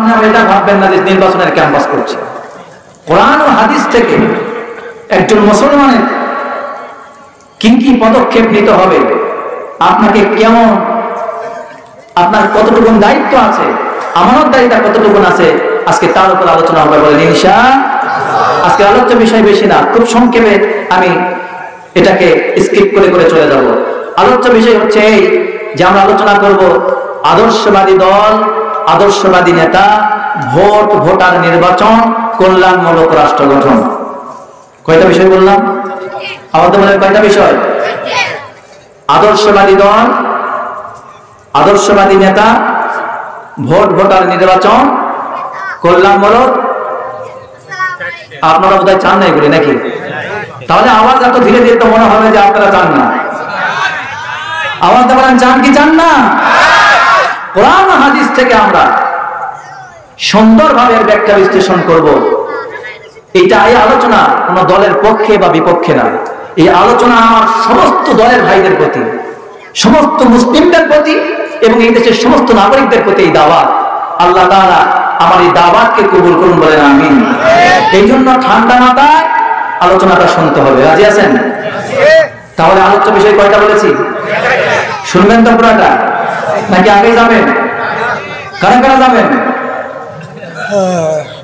আপনারা এটা ভাববেন না যে নির্বাচনের ক্যাম্পাস করছে। কোরআন ও হাদিস থেকে একজন মুসলমানের কি কি পদক্ষেপ নিতে হবে, আপনাকে কেমন, আপনার কতটুকু দায়িত্ব আছে, আমানত দায়িত্ব কতটুকু আছে, আজকে তার উপর আলোচনা হবে বলেন ইনশাআল্লাহ। আজকে আলোচ্য বিষয় বেশি না, খুব সংক্ষেপে আমি এটাকে স্কিপ করে করে চলে যাব। আলোচ্য বিষয় হচ্ছে এই যে আমরা আলোচনা করব আদর্শবাদী দল, আদর্শবাদী নেতা, ভোট, ভোটার নির্বাচন, কল্যাণমূলক রাষ্ট্র গঠন। কয়টা বিষয় বললাম? আমাদের মনে কয়টা বিষয়? আদর্শবাদী দল, আদর্শবাদী নেতা, ভোট, ভোটার নির্বাচন, কল্যাণমূলক। আপনারা বোধ হয় চান না এগুলি, নাকি? তাহলে আওয়াজ এত ধীরে ধীরে তো মনে হবে যে আপনারা চান না। আওয়াজ দেবেন, চান কি চান না? কোরআন হাদিস থেকে আমরা সুন্দরভাবে ব্যাখ্যা বিশ্লেষণ করব। এটা এই আলোচনা কোনো দলের পক্ষে বা বিপক্ষে না, এই আলোচনা আমার সমস্ত দলের ভাইদের প্রতি, সমস্ত মুসলিমদের প্রতি এবং এই দেশের সমস্ত নাগরিকদের প্রতি এই দাওয়াত। আল্লাহ তাআলা আমার এই দাওয়াতকে কবুল করুন বলেন আমিন। এই জন্য ঠান্ডা মাথায় আলোচনাটা শুনতে হবে। রাজি আছেন? তাহলে আলোচ্য বিষয় কয়টা বলেছি, শুনবেন তো পুরাটা নাকি আগে যাবেন? কারা কারা যাবেন?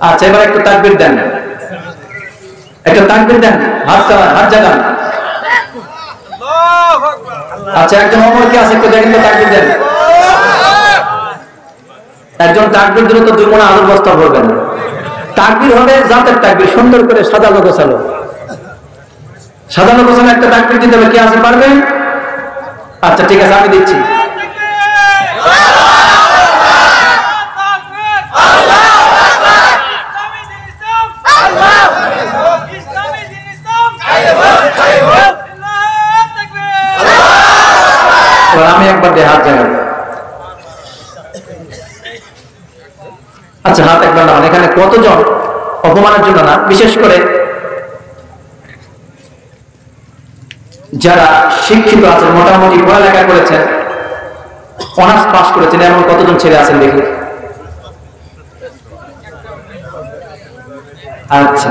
আচ্ছা, এবার একটু তাকবীর দেন, একটা তাকবীর দেন, হাত চালান, হাত জাগান। আচ্ছা, একজন অমর কি আছে একটু দেখেন তো, তাকবীর দেন। একজন তাকবীর দিলে তো দুই মনে আলুর বস্তা ভরবেন। তাকবীর হবে জাতের তাকবীর, সুন্দর করে সাজানো গোছানো, সাজানো গোছানো একটা তাকবীর দিতে হবে। কে আছে, পারবেন? আচ্ছা ঠিক আছে, আমি দিচ্ছি। আমি একবার দিয়ে হাত জায়গা। আচ্ছা, হাত একবার নামান। এখানে কতজন অপমানের জন্য না, বিশেষ করে যারা শিক্ষিত আছেন, মোটামুটি পড়ালেখা করেছেন, অনার্স পাস করেছেন, এমন কতজন ছেলে আছেন দেখি? আচ্ছা,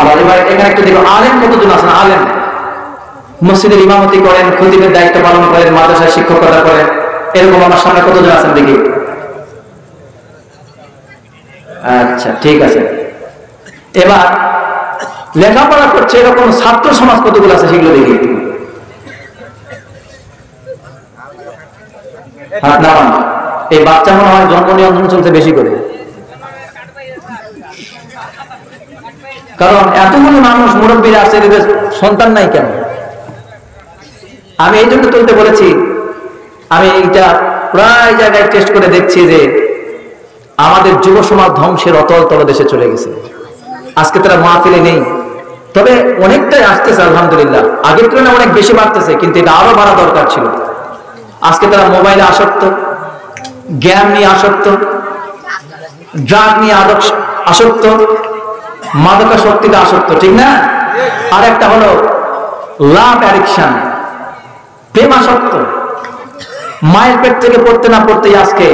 আবার এবার এখানে একটু দেখো, আলেম কতজন আছেন? আলেম মসজিদের ইমামতি করেন, খতিবের দায়িত্ব পালন করেন, মাদ্রাসায় শিক্ষকতা করেন, এরকম আমার সামনে কতজন আছেন দেখি? আচ্ছা ঠিক আছে, এবার লেখাপড়া করছে এরকম ছাত্র সমাজ কতগুলো আছে সেগুলো দেখি। এই বাচ্চা মনে হয় জন্ম নিয়ন্ত্রণ চলছে বেশি করে, কারণ এতগুলো মানুষ মুরব্বীরা আছে, এদের সন্তান নাই কেন? আমি এই জন্য চলতে বলেছি। আমি এইটা প্রায় জায়গায় টেস্ট করে দেখছি যে আমাদের যুব সমাজ ধ্বংসের অতল তলদেশে চলে গেছে। আজকে তারা মাহফিলে নেই, তবে অনেকটাই আসতেছে আলহামদুলিল্লাহ, আগের তুলনায় অনেক বেশি বাড়তেছে, কিন্তু এটা আরো বাড়া দরকার ছিল। আজকে তারা মোবাইলে আসক্ত, গেম নিয়ে আসক্ত, ড্রাগ নিয়ে আসক্ত, মাদকাসক্তিতে আসক্ত, ঠিক না? আর একটা হলো লাভ অ্যাডিকশন, প্রেম আসক্ত। মায়ের পেট থেকে পড়তে না পড়তেই আজকে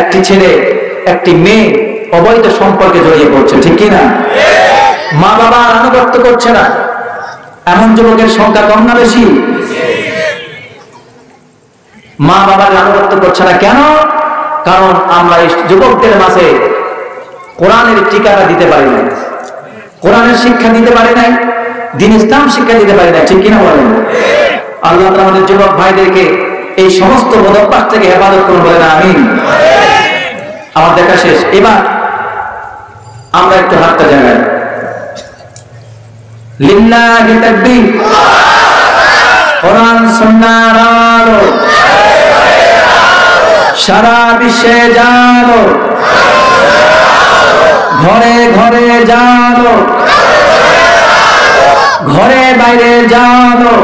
একটি ছেলে, একটি মেয়ে অবৈধ সম্পর্কে জড়িয়ে পড়ছে, ঠিক কিনা? মা বাবা আনুগত্য করছে না, এমন যুবকের সংখ্যা কম না বেশি? মা বাবার আনুগত্য করছে না কেন? কারণ আমরা এই যুবকদের মাঝে কোরআনের টিকাটা দিতে পারি নাই, কোরআনের শিক্ষা দিতে পারি নাই, দিন ইসলাম শিক্ষা দিতে পারি নাই, ঠিক কিনা বলেন? আল্লাহ আমাদের যুবক ভাইদেরকে এই সমস্ত বদভ্যাস থেকে হেফাজত করুন বলেন আমিন। আমার দেখা শেষ, এবার আমরা একটু হাতটা জানাই। লিল্লাহি তাকবীর, কোরআন সুন্নাহর আলো, সারা বিশ্বে জানো, ঘরে ঘরে জানো, ঘরে বাইরে জানো,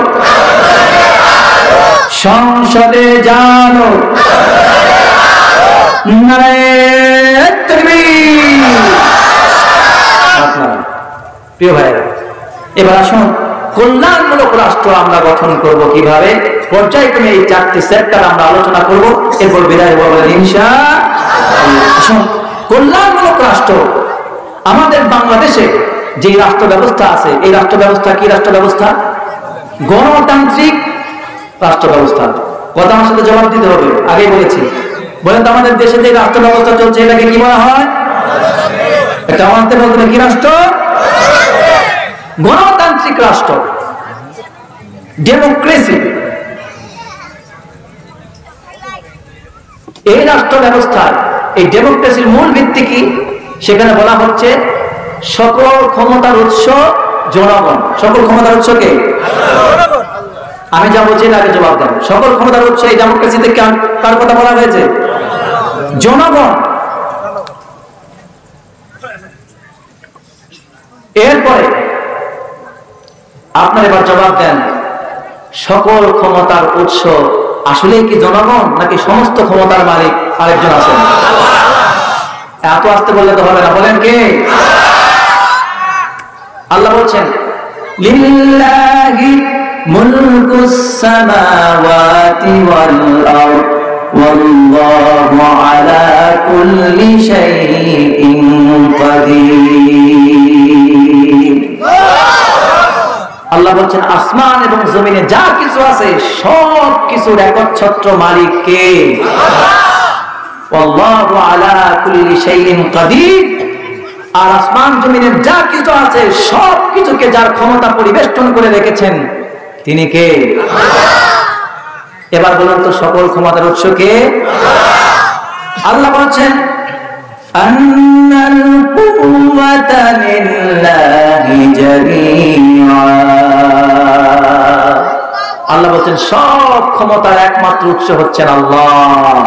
সংসদে জানো। প্রিয় ভাইরা, এবার আসুন কল্যাণমূলক রাষ্ট্র আমরা গঠন করব কিভাবে, পর্যায়ক্রমে এই চারটি সেক্টর আমরা আলোচনা করব। এরপর বিদায় বলবেন ইনশাআল্লাহ। শাসন, কল্যাণমূলক রাষ্ট্র। আমাদের বাংলাদেশে যে রাষ্ট্র ব্যবস্থা আছে, এই রাষ্ট্র ব্যবস্থা কি রাষ্ট্র ব্যবস্থা? গণতান্ত্রিক রাষ্ট্র ব্যবস্থা। কথা আমার সাথে জবাব দিতে হবে, আগেই বলেছি। বলেন তো আমাদের দেশে যে রাষ্ট্র ব্যবস্থা চলছে এটাকে কি বলা হয়? এটা আমাদের বলতে কি রাষ্ট্র? গণতান্ত্রিক রাষ্ট্র, ডেমোক্রেসি। এই রাষ্ট্র ব্যবস্থায় এই ডেমোক্রেসির মূল ভিত্তি কি? সেখানে বলা হচ্ছে সকল ক্ষমতার উৎস জনগণ। সকল ক্ষমতার উৎস কে? আমি যা বলছি তাকে জবাব দেন। সকল ক্ষমতার উৎস এই ডেমোক্রেসিতে কার কথা বলা হয়েছে? জনগণ। এরপরে আপনার এবার জবাব দেন, সকল ক্ষমতার উৎস আসলে কি জনগণ, নাকি সমস্ত ক্ষমতার মালিক আরেকজন আছেন? এত আসতে বললে তো হবে না, বলেন কে? আল্লাহ বলছেন লিল্লাহি মুলকুস সামাওয়াতি ওয়াল আরদ ওয়াল্লাহু আলা কুল্লি শাইইন কাদির। আল্লাহ বলছেন আসমান এবং জমিনে যা কিছু আছে সব কিছুর একচ্ছত্র মালিক কে? আল্লাহু আলা কুল্লি শাইইন কাদির। আর আসমান জমিনের যা কিছু আছে সব কিছুকে যার ক্ষমতা পরিবেষ্টন করে রেখেছেন তিনি কে? এবার বলুন তো সকল ক্ষমতার উৎস কে? আল্লাহ বলছেন আন্নাল কুওয়াতা লিল্লাহি জামিআ। আল্লাহ বলছেন সব ক্ষমতার একমাত্র উৎস হচ্ছেন আল্লাহ।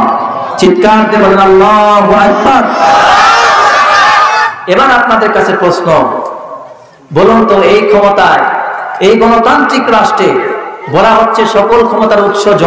চিৎকার দিয়ে বলেন আল্লাহু আকবার। এবার আপনাদের কাছে প্রশ্ন, বলুন তো এই ক্ষমতায়, এই গণতান্ত্রিক রাষ্ট্রে বলা হচ্ছে সকল ক্ষমতার উৎস